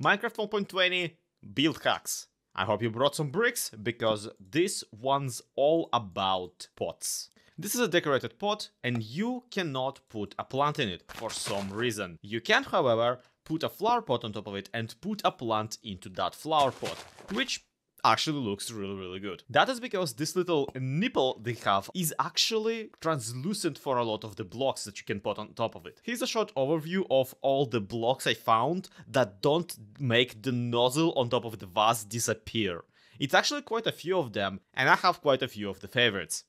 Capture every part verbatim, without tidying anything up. Minecraft one point twenty build hacks. I hope you brought some bricks, because this one's all about pots. This is a decorated pot, and you cannot put a plant in it for some reason. You can, however, put a flower pot on top of it and put a plant into that flower pot, which actually looks really, really good. That is because this little nipple they have is actually translucent for a lot of the blocks that you can put on top of it. Here's a short overview of all the blocks I found that don't make the nozzle on top of the vase disappear. It's actually quite a few of them, and I have quite a few of the favorites.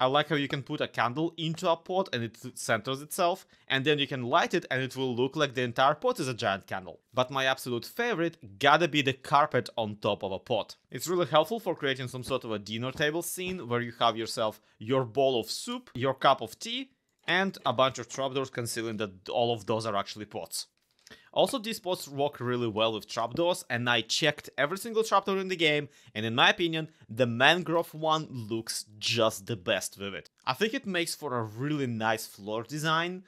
I like how you can put a candle into a pot and it centers itself, and then you can light it and it will look like the entire pot is a giant candle. But my absolute favorite gotta be the carpet on top of a pot. It's really helpful for creating some sort of a dinner table scene where you have yourself your bowl of soup, your cup of tea, and a bunch of trapdoors, concealing that all of those are actually pots. Also, these pots work really well with trapdoors, and I checked every single trapdoor in the game, and in my opinion, the mangrove one looks just the best with it. I think it makes for a really nice floor design.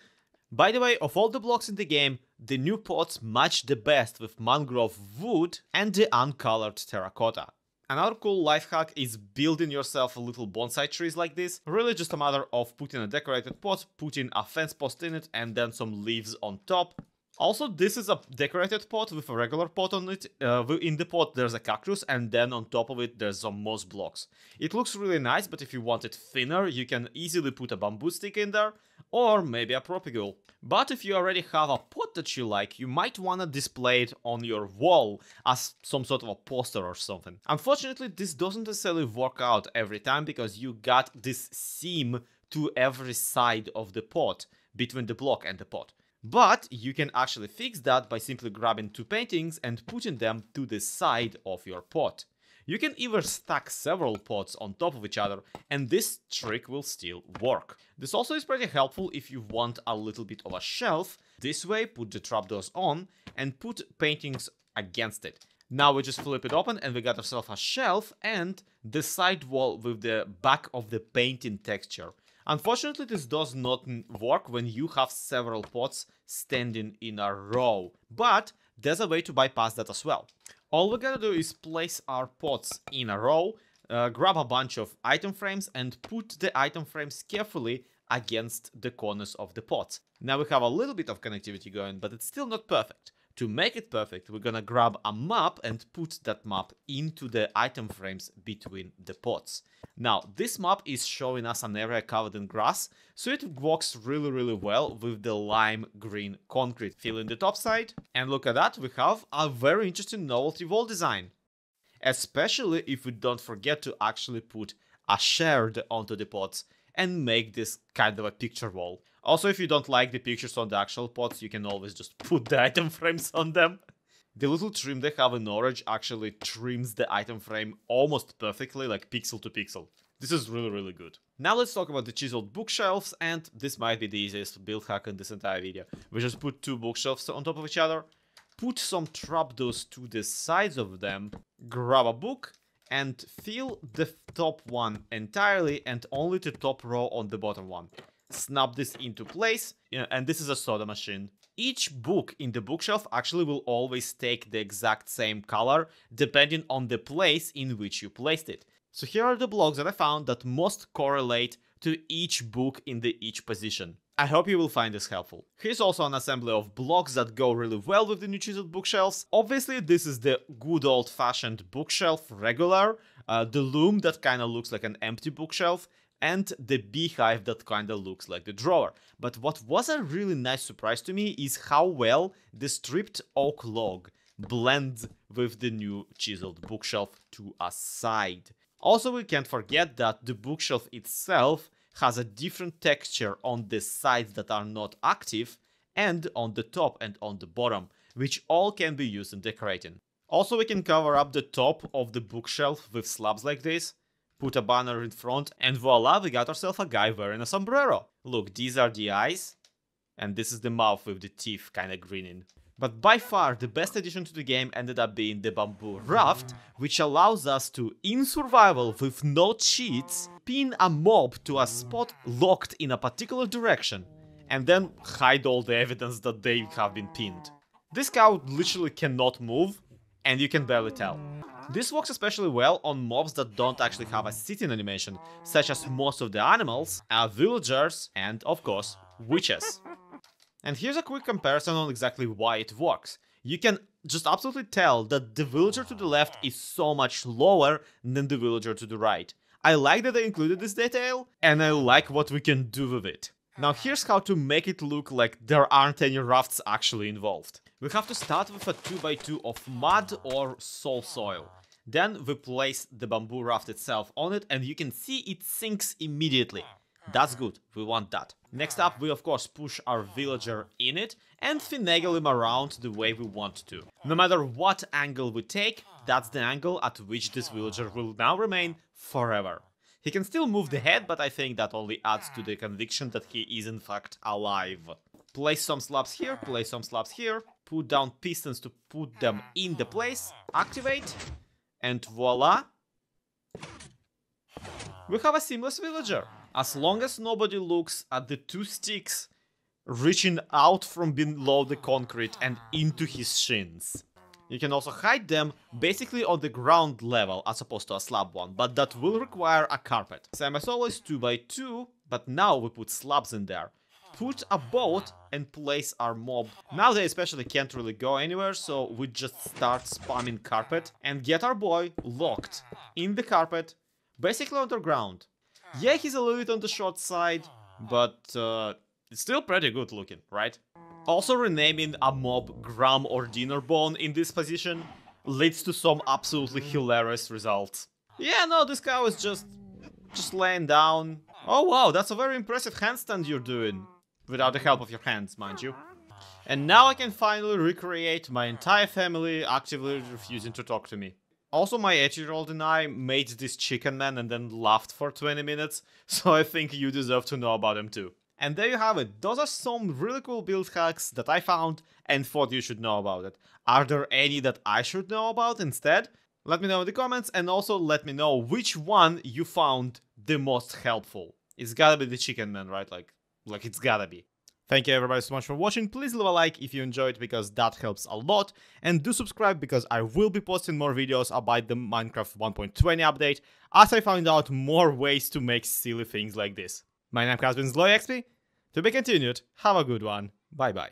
By the way, of all the blocks in the game, the new pots match the best with mangrove wood and the uncolored terracotta. Another cool life hack is building yourself little bonsai trees like this. Really just a matter of putting a decorated pot, putting a fence post in it, and then some leaves on top. Also, this is a decorated pot with a regular pot on it. Uh, in the pot there's a cactus, and then on top of it there's some moss blocks. It looks really nice, but if you want it thinner, you can easily put a bamboo stick in there, or maybe a propagule. But if you already have a pot that you like, you might want to display it on your wall as some sort of a poster or something. Unfortunately, this doesn't necessarily work out every time, because you got this seam to every side of the pot, between the block and the pot. But you can actually fix that by simply grabbing two paintings and putting them to the side of your pot. You can either stack several pots on top of each other, and this trick will still work. This also is pretty helpful if you want a little bit of a shelf. This way, put the trapdoors on and put paintings against it. Now we just flip it open and we got ourselves a shelf and the side wall with the back of the painting texture. Unfortunately, this does not work when you have several pots standing in a row, but there's a way to bypass that as well. All we gotta do is place our pots in a row, uh, grab a bunch of item frames and put the item frames carefully against the corners of the pots. Now we have a little bit of connectivity going, but it's still not perfect. To make it perfect, we're gonna grab a map and put that map into the item frames between the pots. Now, this map is showing us an area covered in grass, so it works really, really well with the lime green concrete. Fill in the top side, and look at that, we have a very interesting novelty wall design. Especially if we don't forget to actually put a shard onto the pots and make this kind of a picture wall. Also, if you don't like the pictures on the actual pots, you can always just put the item frames on them. The little trim they have in orange actually trims the item frame almost perfectly, like pixel to pixel. This is really, really good. Now let's talk about the chiseled bookshelves, and this might be the easiest build hack in this entire video. We just put two bookshelves on top of each other, put some trapdoors to the sides of them, grab a book, and fill the top one entirely and only the top row on the bottom one. Snap this into place, and this is a soda machine. Each book in the bookshelf actually will always take the exact same color depending on the place in which you placed it. So here are the blocks that I found that most correlate to each book in the each position. I hope you will find this helpful. Here's also an assembly of blocks that go really well with the new chiseled bookshelves. Obviously, this is the good old-fashioned bookshelf regular, uh, the loom that kind of looks like an empty bookshelf, and the beehive that kinda looks like the drawer. But what was a really nice surprise to me is how well the stripped oak log blends with the new chiseled bookshelf to a side. Also, we can't forget that the bookshelf itself has a different texture on the sides that are not active and on the top and on the bottom, which all can be used in decorating. Also, we can cover up the top of the bookshelf with slabs like this. Put a banner in front, and voila, we got ourselves a guy wearing a sombrero. Look, these are the eyes, and this is the mouth with the teeth kinda grinning. But by far, the best addition to the game ended up being the bamboo raft, which allows us to, in survival with no cheats, pin a mob to a spot locked in a particular direction, and then hide all the evidence that they have been pinned. This cow literally cannot move, and you can barely tell. This works especially well on mobs that don't actually have a sitting animation, such as most of the animals, our villagers, and of course, witches. And here's a quick comparison on exactly why it works. You can just absolutely tell that the villager to the left is so much lower than the villager to the right. I like that they included this detail, and I like what we can do with it. Now here's how to make it look like there aren't any rafts actually involved. We have to start with a two by two of mud or soul soil. Then we place the bamboo raft itself on it, and you can see it sinks immediately. That's good, we want that. Next up, we of course push our villager in it and finagle him around the way we want to. No matter what angle we take, that's the angle at which this villager will now remain forever. He can still move the head, but I think that only adds to the conviction that he is in fact alive. Place some slabs here, place some slabs here, put down pistons to put them in the place, activate, and voila! We have a seamless villager. As long as nobody looks at the two sticks reaching out from below the concrete and into his shins. You can also hide them basically on the ground level as opposed to a slab one, but that will require a carpet. Same as always, two by two, but now we put slabs in there. Put a boat and place our mob. Now they especially can't really go anywhere, so we just start spamming carpet and get our boy locked in the carpet, basically underground. Yeah, he's a little bit on the short side, but uh, it's still pretty good looking, right? Also, renaming a mob Gram or Dinner Bone in this position leads to some absolutely hilarious results. Yeah, no, this cow is just, just laying down. Oh wow, that's a very impressive handstand you're doing. Without the help of your hands, mind you. And now I can finally recreate my entire family actively refusing to talk to me. Also, my eight-year-old and I made this chicken man and then laughed for twenty minutes, so I think you deserve to know about him too. And there you have it, those are some really cool build hacks that I found and thought you should know about it. Are there any that I should know about instead? Let me know in the comments, and also let me know which one you found the most helpful. It's gotta be the chicken man, right? Like, like it's gotta be. Thank you everybody so much for watching. Please leave a like if you enjoyed, because that helps a lot, and do subscribe because I will be posting more videos about the Minecraft one point twenty update as I found out more ways to make silly things like this. My name has been ZloyXP, to be continued, have a good one, bye bye.